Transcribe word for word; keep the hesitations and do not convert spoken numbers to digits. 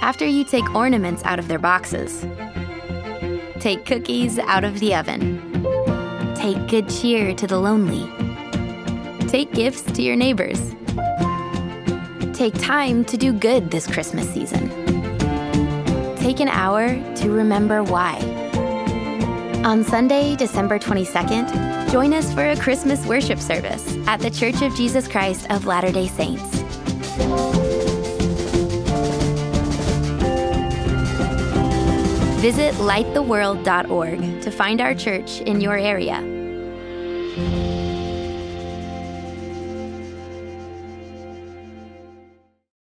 after you take ornaments out of their boxes. Take cookies out of the oven. Take good cheer to the lonely. Take gifts to your neighbors. Take time to do good this Christmas season. Take an hour to remember why. On Sunday, December twenty-second, join us for a Christmas worship service at The Church of Jesus Christ of Latter-day Saints. Visit light the world dot org to find our church in your area.